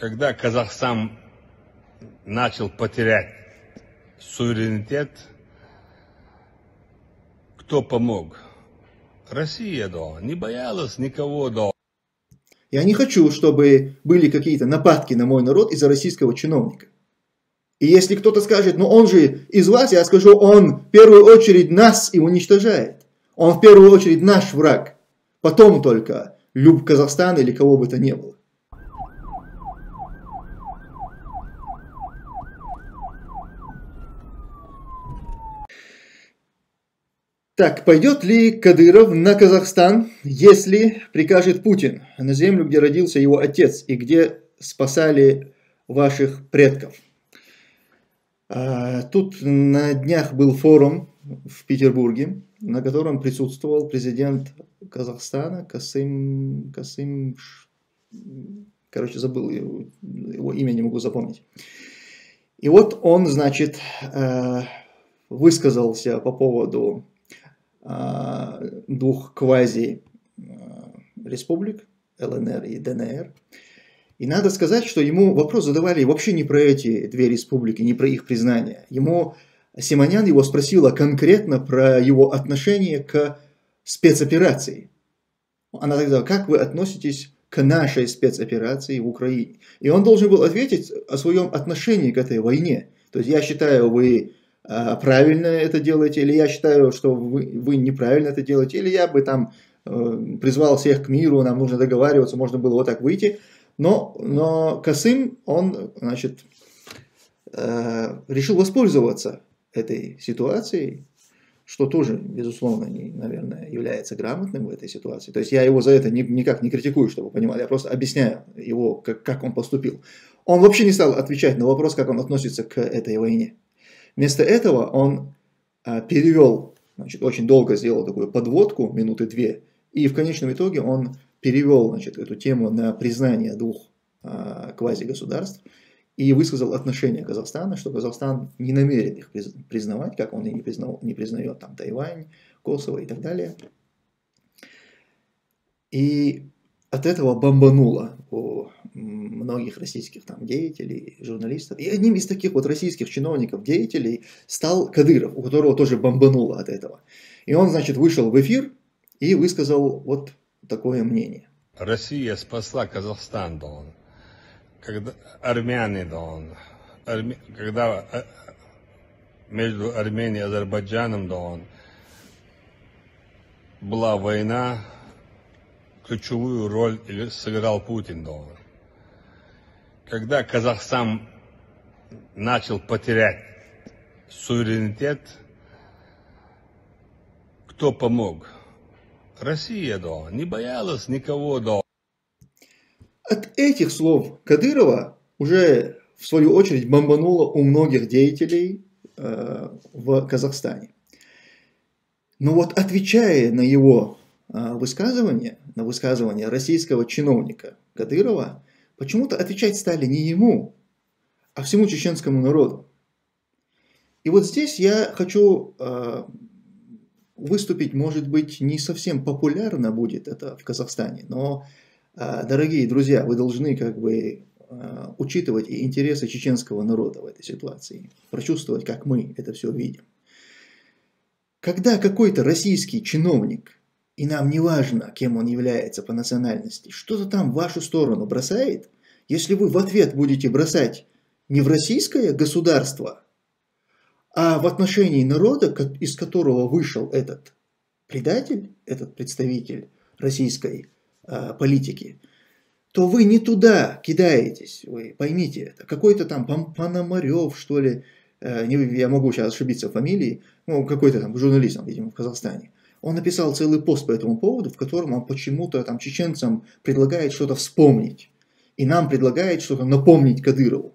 Когда Казахстан начал потерять суверенитет, кто помог? Россия дала, не боялась никого дала. Я не хочу, чтобы были какие-то нападки на мой народ из-за российского чиновника. И если кто-то скажет, ну он же из власти, я скажу, он в первую очередь нас и уничтожает. Он в первую очередь наш враг. Потом только люб Казахстана или кого бы то ни было. Так, пойдет ли Кадыров на Казахстан, если прикажет Путин, на землю, где родился его отец и где спасали ваших предков? Тут на днях был форум в Петербурге, на котором присутствовал президент Казахстана Касым, короче, забыл его имя, не могу запомнить. И вот он, значит, высказался по поводу двух квази-республик, ЛНР и ДНР. И надо сказать, что ему вопрос задавали вообще не про эти две республики, не про их признание. Ему Симонян его спросила конкретно про его отношение к спецоперации. Она сказала, как вы относитесь к нашей спецоперации в Украине? И он должен был ответить о своем отношении к этой войне. То есть я считаю, вы правильно это делаете, или я считаю, что вы неправильно это делаете, или я бы там призвал всех к миру, нам нужно договариваться, можно было вот так выйти. Но Касым, он, значит, решил воспользоваться этой ситуацией, что тоже, безусловно, не, наверное, является грамотным в этой ситуации. То есть я его за это никак не критикую, чтобы вы понимали, я просто объясняю его, как он поступил. Он вообще не стал отвечать на вопрос, как он относится к этой войне. Вместо этого он перевел, значит, очень долго сделал такую подводку, минуты две, и в конечном итоге он перевел, значит, эту тему на признание двух квази-государств и высказал отношение Казахстана, что Казахстан не намерен их признавать, как он и не признает там Тайвань, Косово и так далее. И от этого бомбануло у многих российских там деятелей, журналистов. И одним из таких вот российских чиновников-деятелей стал Кадыров, у которого тоже бомбануло от этого. И он, значит, вышел в эфир и высказал вот такое мнение. Россия спасла Казахстан, когда армяне, когда между Арменией и Азербайджаном была война, ключевую роль сыграл Путин. Когда Казахстан начал потерять суверенитет, кто помог? Россия не боялась никого. От этих слов Кадырова уже в свою очередь бомбануло у многих деятелей в Казахстане. Но вот отвечая на его высказывание, на высказывание российского чиновника Кадырова, почему-то отвечать стали не ему, а всему чеченскому народу. И вот здесь я хочу выступить, может быть, не совсем популярно будет это в Казахстане, но, дорогие друзья, вы должны как бы учитывать и интересы чеченского народа в этой ситуации, прочувствовать, как мы это все видим. Когда какой-то российский чиновник, и нам не важно, кем он является по национальности, что-то там в вашу сторону бросает, если вы в ответ будете бросать не в российское государство, а в отношении народа, из которого вышел этот предатель, этот представитель российской политики, то вы не туда кидаетесь, вы поймите это. Какой-то там Пономарев, что ли, я могу сейчас ошибиться в фамилии, ну, какой-то там журналист, видимо, в Казахстане. Он написал целый пост по этому поводу, в котором он почему-то там чеченцам предлагает что-то вспомнить. И нам предлагает что-то напомнить Кадырову.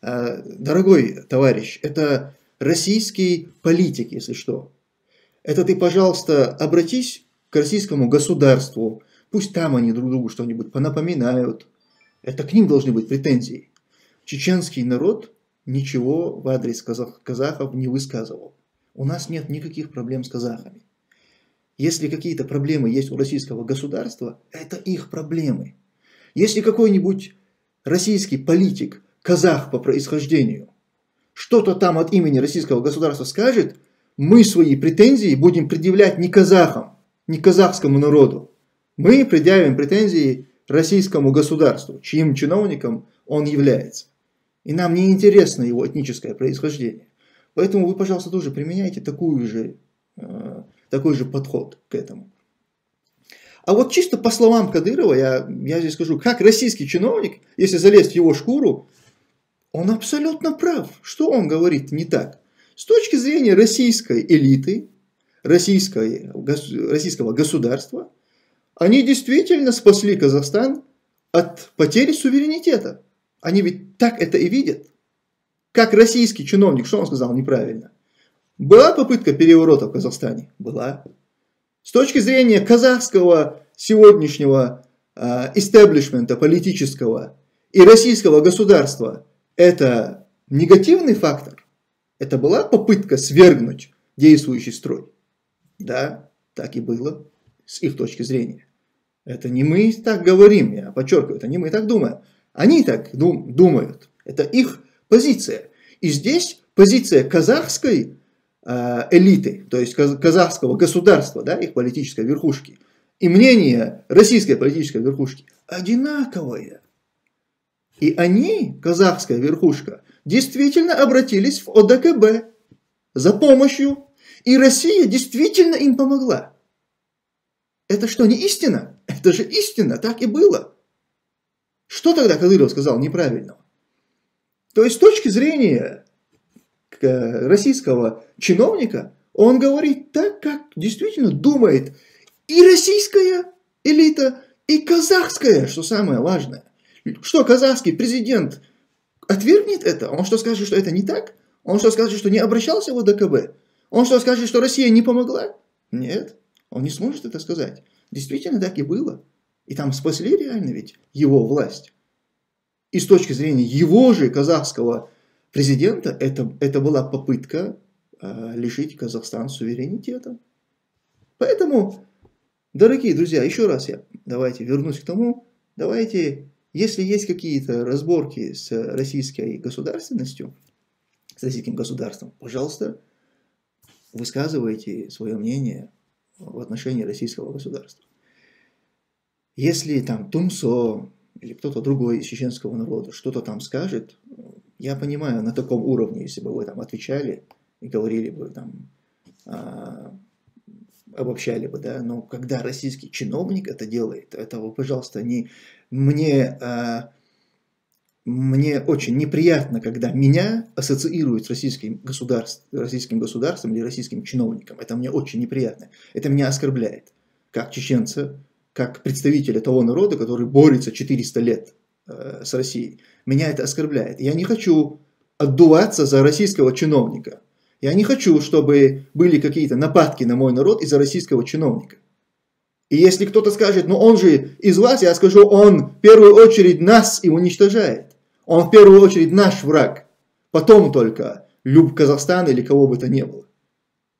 Дорогой товарищ, это российский политик, если что. Это ты, пожалуйста, обратись к российскому государству. Пусть там они друг другу что-нибудь понапоминают. Это к ним должны быть претензии. Чеченский народ ничего в адрес казахов не высказывал. У нас нет никаких проблем с казахами. Если какие-то проблемы есть у российского государства, это их проблемы. Если какой-нибудь российский политик, казах по происхождению, что-то там от имени российского государства скажет, мы свои претензии будем предъявлять не казахам, не казахскому народу. Мы предъявим претензии российскому государству, чьим чиновником он является. И нам не интересно его этническое происхождение. Поэтому вы, пожалуйста, тоже применяйте такой же подход к этому. А вот чисто по словам Кадырова, я здесь скажу, как российский чиновник, если залезть в его шкуру, он абсолютно прав. Что он говорит не так? С точки зрения российской элиты, российского государства, они действительно спасли Казахстан от потери суверенитета. Они ведь так это и видят. Как российский чиновник, что он сказал неправильно? Была попытка переворота в Казахстане? Была. С точки зрения казахского сегодняшнего истеблишмента политического и российского государства, это негативный фактор? Это была попытка свергнуть действующий строй? Да, так и было с их точки зрения. Это не мы так говорим, я подчеркиваю, это не мы так думаем. Они так думают. Это их позиция. И здесь позиция казахской элиты, то есть казахского государства, да, их политической верхушки, и мнение российской политической верхушки одинаковое. И они, казахская верхушка, действительно обратились в ОДКБ за помощью. И Россия действительно им помогла. Это что, не истина? Это же истина, так и было. Что тогда Кадыров сказал неправильного? То есть с точки зрения российского чиновника, он говорит так, как действительно думает и российская элита, и казахская, что самое важное. Что казахский президент отвергнет это? Он что скажет, что это не так? Он что скажет, что не обращался в ОДКБ? Он что скажет, что Россия не помогла? Нет, он не сможет это сказать. Действительно так и было. И там спасли реально ведь его власть. И с точки зрения его же казахского президента, это была попытка лишить Казахстан суверенитета. Поэтому, дорогие друзья, еще раз давайте вернусь к тому, если есть какие-то разборки с российской государственностью, с российским государством, пожалуйста, высказывайте свое мнение в отношении российского государства. Если там Тумсо или кто-то другой из чеченского народа что-то там скажет, я понимаю, на таком уровне, если бы вы там отвечали и говорили бы, там, обобщали бы, да, но когда российский чиновник это делает, этого, пожалуйста, не... Мне очень неприятно, когда меня ассоциируют с российским государством или российским чиновником. Это мне очень неприятно. Это меня оскорбляет, как чеченца, как представителя того народа, который борется 400 лет с Россией. Меня это оскорбляет. Я не хочу отдуваться за российского чиновника. Я не хочу, чтобы были какие-то нападки на мой народ из-за российского чиновника. И если кто-то скажет, ну он же из вас, я скажу, он в первую очередь нас и уничтожает. Он в первую очередь наш враг. Потом только люб Казахстан или кого бы то ни было.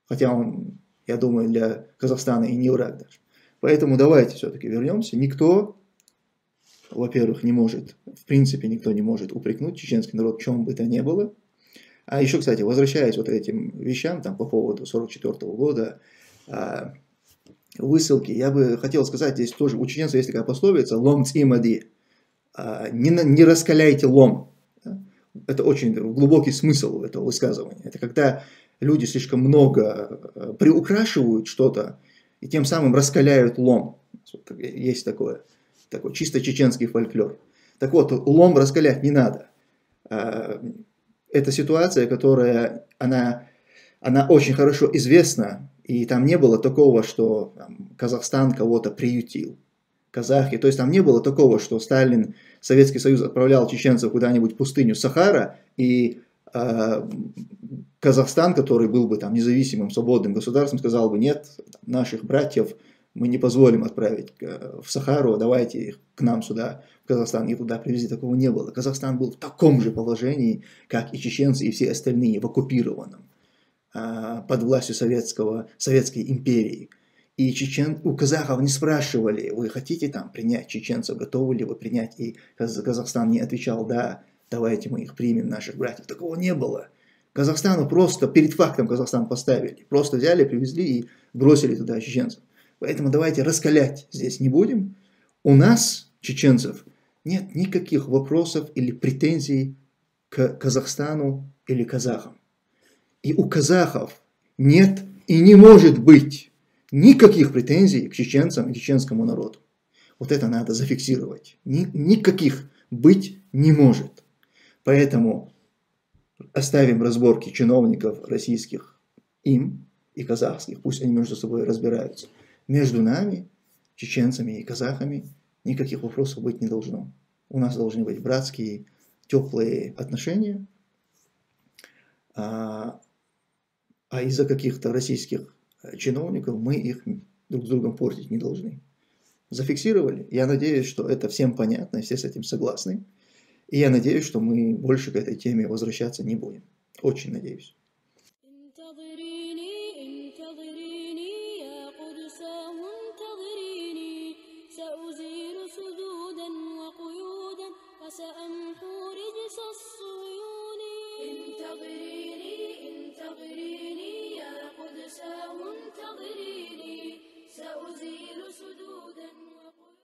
Хотя он, я думаю, для Казахстана и не враг даже. Поэтому давайте все-таки вернемся. Никто, во-первых, не может, в принципе, никто не может упрекнуть чеченский народ в чем бы то ни было. А еще, кстати, возвращаясь вот к этим вещам, там по поводу 1944 года, высылки, я бы хотел сказать, здесь тоже у чеченцев есть такая пословица «лом цимади», не раскаляйте лом. Это очень глубокий смысл этого высказывания. Это когда люди слишком много приукрашивают что-то и тем самым раскаляют лом. Есть такой чисто чеченский фольклор. Так вот, лом раскалять не надо. Это ситуация, которая, она очень хорошо известна. И там не было такого, что там, Казахстан кого-то приютил. Казахи. То есть там не было такого, что Сталин, Советский Союз отправлял чеченцев куда-нибудь в пустыню Сахара, и Казахстан, который был бы там независимым, свободным государством, сказал бы, нет, наших братьев мы не позволим отправить в Сахару, давайте их к нам сюда, в Казахстан, и туда привезли. Такого не было. Казахстан был в таком же положении, как и чеченцы, и все остальные в оккупированном. Под властью Советской империи. И у казахов не спрашивали, вы хотите там принять чеченцев, готовы ли вы принять? И Казахстан не отвечал, да, давайте мы их примем, наших братьев. Такого не было. Казахстану просто, перед фактом Казахстан поставили. Просто взяли, привезли и бросили туда чеченцев. Поэтому давайте раскалять здесь не будем. У нас, чеченцев, нет никаких вопросов или претензий к Казахстану или казахам. И у казахов нет и не может быть никаких претензий к чеченцам и чеченскому народу. Вот это надо зафиксировать. Никаких быть не может. Поэтому оставим разборки чиновников российских им и казахских. Пусть они между собой разбираются. Между нами, чеченцами и казахами, никаких вопросов быть не должно. У нас должны быть братские, теплые отношения. А из-за каких-то российских чиновников мы их друг с другом портить не должны. Зафиксировали. Я надеюсь, что это всем понятно, и все с этим согласны. И я надеюсь, что мы больше к этой теме возвращаться не будем. Очень надеюсь.